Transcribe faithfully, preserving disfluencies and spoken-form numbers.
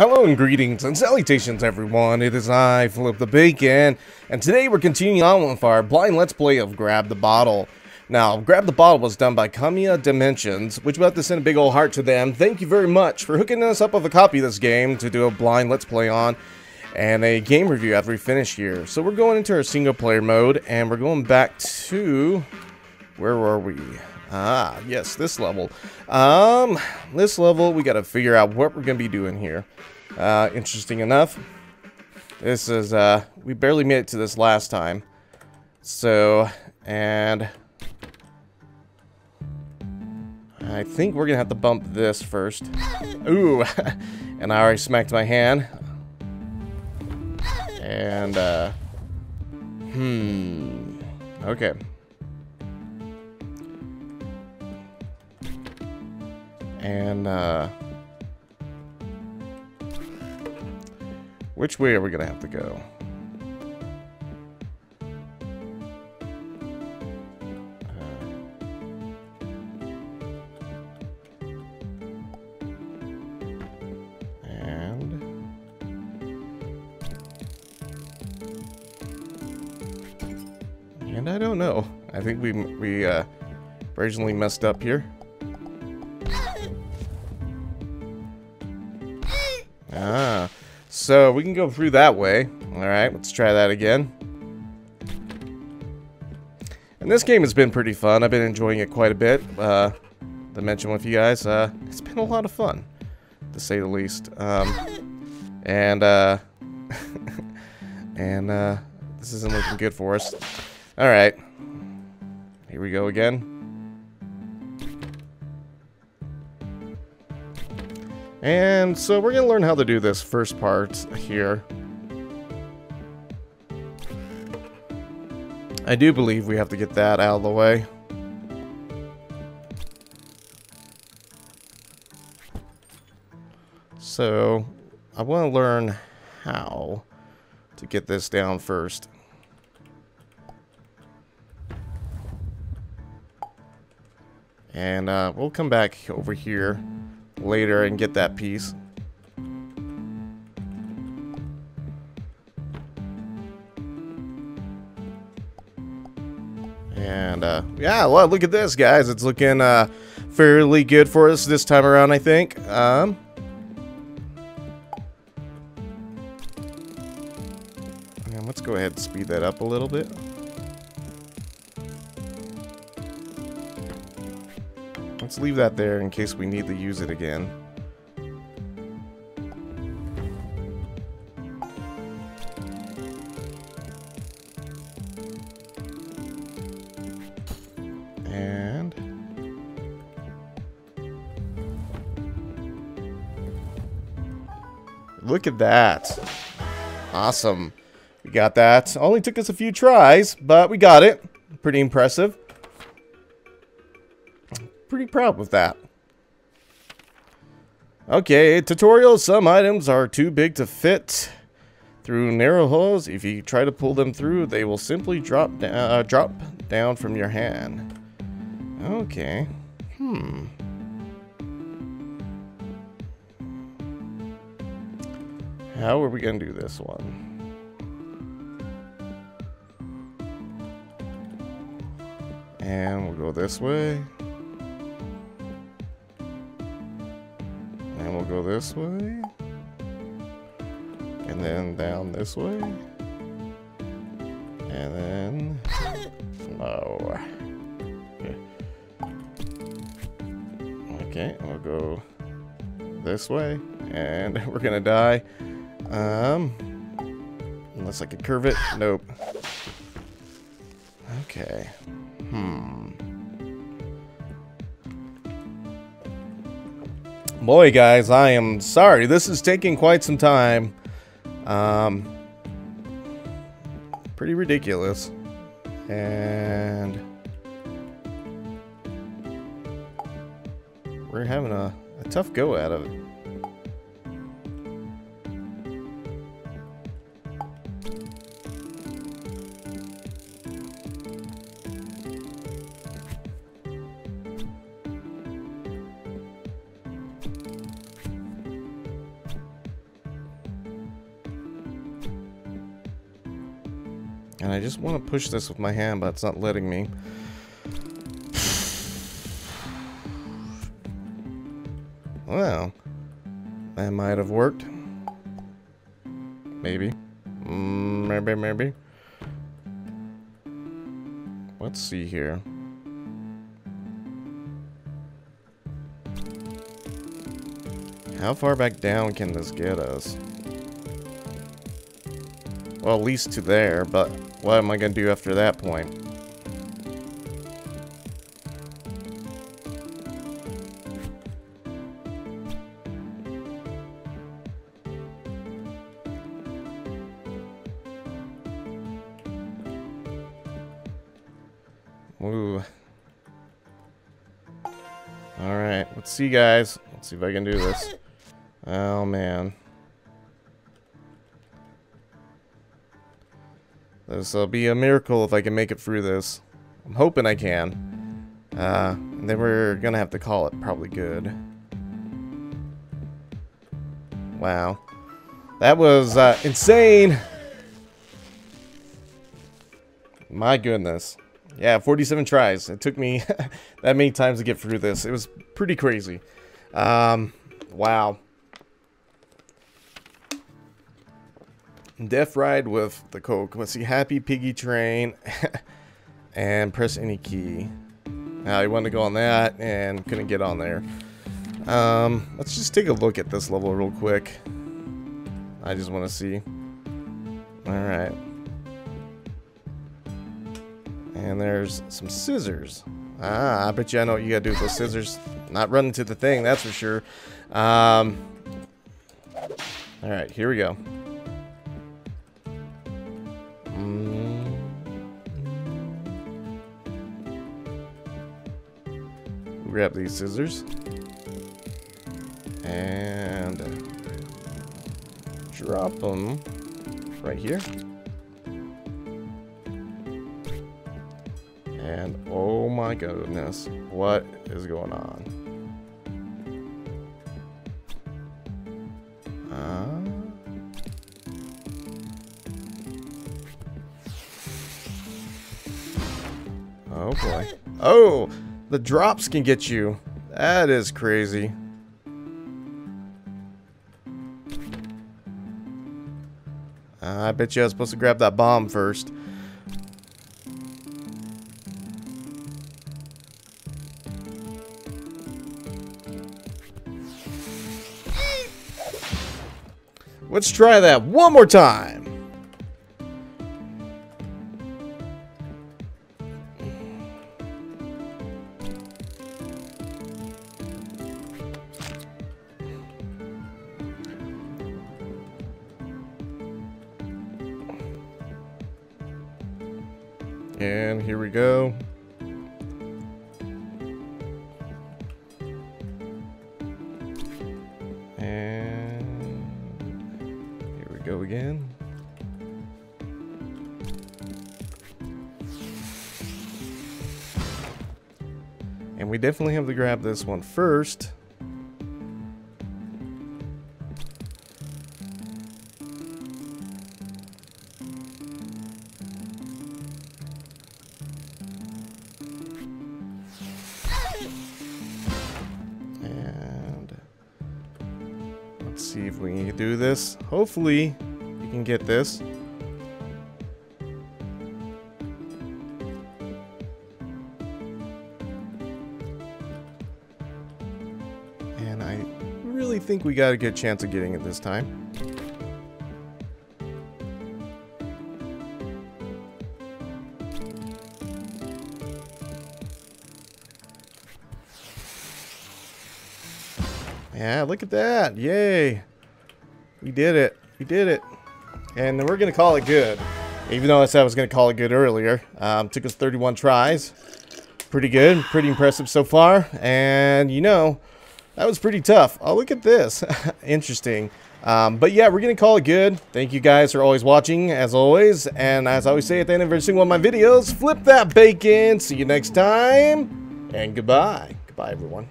Hello and greetings and salutations everyone, it is I, Flip the Bacon, and today we're continuing on with our blind let's play of Grab the Bottle. Now, Grab the Bottle was done by Kamina Dimensions, which we'll have to send a big old heart to them. Thank you very much for hooking us up with a copy of this game to do a blind let's play on and a game review after we finish here. So we're going into our single player mode and we're going back to, where were we? Ah, yes, this level. Um, this level, we got to figure out what we're going to be doing here. Uh, interesting enough, this is, uh, we barely made it to this last time. So, and I think we're going to have to bump this first. Ooh, and I already smacked my hand. And, uh, hmm, okay. And, uh, which way are we gonna have to go? Uh, and and I don't know. I think we we uh, originally messed up here. Ah, so we can go through that way. Alright, let's try that again. And this game has been pretty fun. I've been enjoying it quite a bit. Uh, to mention with you guys, uh, it's been a lot of fun, to say the least. Um, and, uh, and, uh, this isn't looking good for us. Alright, here we go again. And so we're going to learn how to do this first part here. I do believe we have to get that out of the way. So I want to learn how to get this down first. And uh, we'll come back over here later and get that piece. And uh, yeah, well, look at this, guys. It's looking uh, fairly good for us this time around, I think. Um, and let's go ahead and speed that up a little bit. Let's leave that there in case we need to use it again. And look at that. Awesome. We got that. Only took us a few tries, but we got it. Pretty impressive. Pretty proud with that. Okay, tutorial. Some items are too big to fit through narrow holes. If you try to pull them through, they will simply drop down, uh, drop down from your hand. Okay. Hmm. How are we gonna do this one? And we'll go this way. And we'll go this way, and then down this way, and then, oh, okay, okay, we'll go this way, and we're gonna die, um, unless I could curve it, nope, okay, hmm. Boy, guys, I am sorry. This is taking quite some time. Um, pretty ridiculous. And we're having a, a tough go out of it. And I just want to push this with my hand, but it's not letting me. Well, that might have worked. Maybe. Maybe, maybe. Let's see here. How far back down can this get us? Well, at least to there, but what am I going to do after that point? Ooh. Alright, let's see, guys. Let's see if I can do this. Oh, man. This'll be a miracle if I can make it through this. I'm hoping I can. Uh, and then we're gonna have to call it probably good. Wow. That was uh, insane! My goodness. Yeah, forty-seven tries. It took me that many times to get through this. It was pretty crazy. Um, wow. Death Ride with the Coke. Let's see, Happy Piggy Train. And press any key. I wanted to go on that and couldn't get on there. Um, let's just take a look at this level real quick. I just want to see. Alright. And there's some scissors. Ah, I bet you I know what you gotta do with those scissors. Not run into the thing, that's for sure. Um, Alright, here we go. Mm-hmm. Grab these scissors. And drop them right here. And oh my goodness, what is going on? Uh, oh boy. Oh, the drops can get you. That is crazy. I bet you I was supposed to grab that bomb first. Let's try that one more time. And here we go. Go again. And we definitely have to grab this one first. See if we can do this. Hopefully, you can get this. And I really think we got a good chance of getting it this time. Yeah, look at that. Yay. We did it. We did it. And then we're going to call it good. Even though I said I was going to call it good earlier. Um, took us thirty-one tries. Pretty good. Pretty impressive so far. And, you know, that was pretty tough. Oh, look at this. Interesting. Um, but, yeah, we're going to call it good. Thank you guys for always watching, as always. And as I always say at the end of every single one of my videos, flip that bacon. See you next time. And goodbye. Goodbye, everyone.